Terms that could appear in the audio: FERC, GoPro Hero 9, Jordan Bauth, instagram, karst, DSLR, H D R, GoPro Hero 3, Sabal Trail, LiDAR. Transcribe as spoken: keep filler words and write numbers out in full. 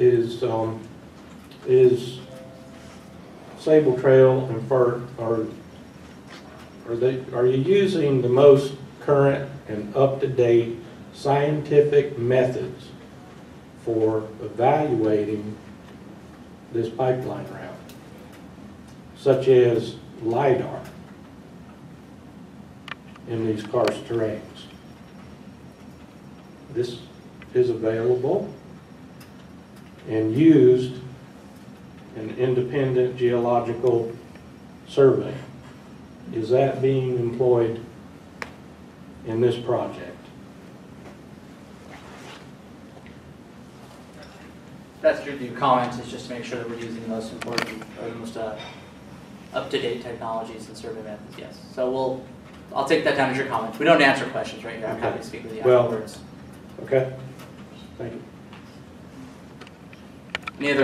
is um, is Sabal Trail and FERC, are are they are you using the most current and up-to-date scientific methods for evaluating this pipeline route, such as LiDAR in these karst terrains? This is available and used in independent geological survey. Is that being employed in this project? That's through the comments, is just to make sure that we're using the most important or the most uh, up-to-date technologies and survey methods, yes. So we'll, I'll take that down as your comment. We don't answer questions right here. I'm happy to speak with you well, afterwards. Okay. Thank you. Any other